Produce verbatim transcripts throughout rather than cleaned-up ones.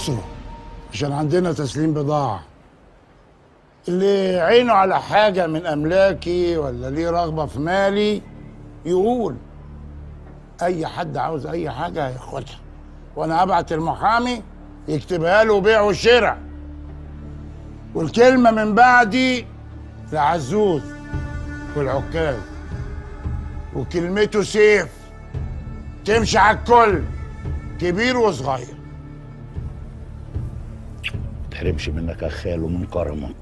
بصوا عشان عندنا تسليم بضاعة. اللي عينه على حاجة من أملاكي ولا ليه رغبة في مالي يقول. أي حد عاوز أي حاجة هياخدها، وأنا أبعت المحامي يكتبها له بيع وشراء. والكلمة من بعدي لعزوز والعكاز، وكلمته سيف تمشي على الكل كبير وصغير. متحرمش منك يا خال ومن كرمك.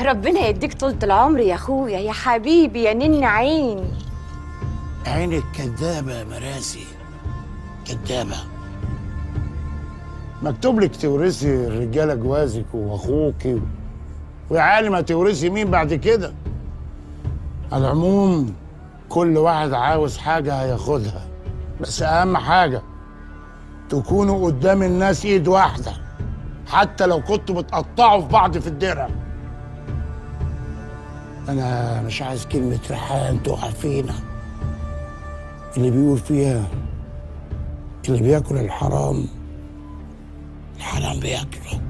ربنا يديك طولة العمر يا اخويا، يا حبيبي، يا نن عيني. عينك كدابة يا مراسي، كدابة. مكتوب لك تورثي الرجالة جوازك واخوكي، ويا عالم هتورثي مين بعد كده. على العموم كل واحد عاوز حاجة هياخدها، بس أهم حاجة تكونوا قدام الناس إيد واحدة، حتى لو كنتوا بتقطعوا في بعض في الدرع. أنا مش عايز كلمة ريحان تقع فينا، اللي بيقول فيها اللي بياكل الحرام الحرام بياكله.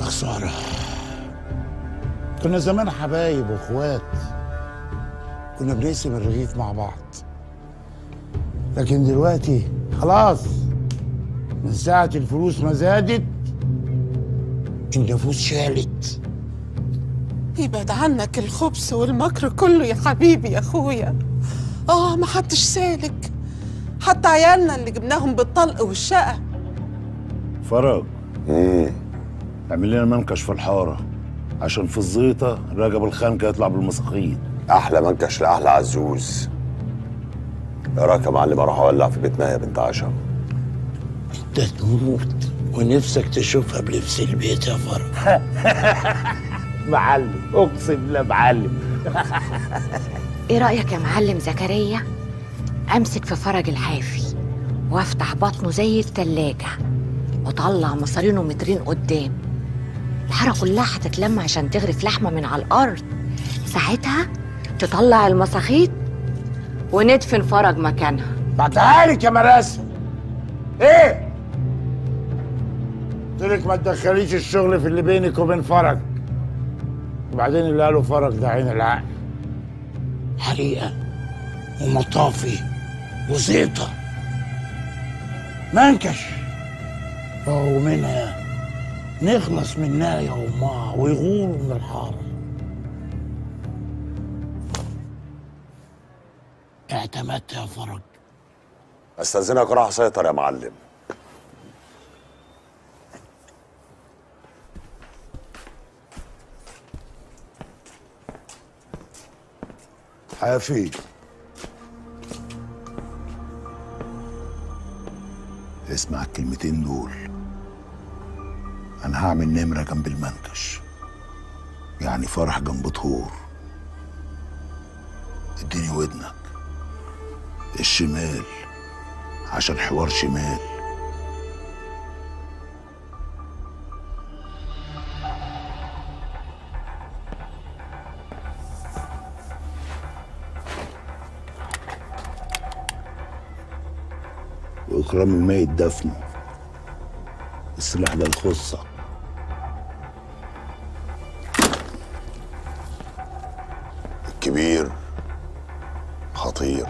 يا خسارة، كنا زمان حبايب واخوات، كنا بنقسم الرغيف مع بعض، لكن دلوقتي خلاص من ساعة الفلوس ما زادت النفوس شالت. يبعد عنك الخبث والمكر كله يا حبيبي يا اخويا. اه ما حدش سالك، حتى عيالنا اللي جبناهم بالطلق والشقة. فرج، ايه اعمل لنا منكش في الحارة، عشان في الزيطة رجب الخنكة يطلع بالمساخين. أحلى منكش لأحلى عزوز. أراك يا معلم، أروح أولع في بيتنا يا بنت عشا. أنت تموت ونفسك تشوفها بنفس البيت يا فرج. معلم، أقسم بالله معلم. إيه رأيك يا معلم زكريا؟ أمسك في فرج الحافي وأفتح بطنه زي التلاجة وأطلع مصارينه مترين قدام. الحارة كلها هتتلم عشان تغرف لحمة من على الأرض، ساعتها تطلع المساخيط وندفن فرج مكانها. بعتها لك يا مراسم. إيه؟ قلت لك ما تدخليش الشغل في اللي بينك وبين فرج. وبعدين اللي قاله فرج ده عين العقل. حريقة ومطافي وزيطة. منكش. أو منها نخلص منها يا امها ويغوروا من الحاره. اعتمدت يا فرج. استاذنك راح اسيطر يا معلم. حافي، اسمع الكلمتين دول. أنا هعمل نمرة جنب المنكش، يعني فرح جنب طهور. اديني ودنك الشمال عشان حوار شمال. وإكرام الميت دفنه، السلاح ده الخصة. كبير خطير.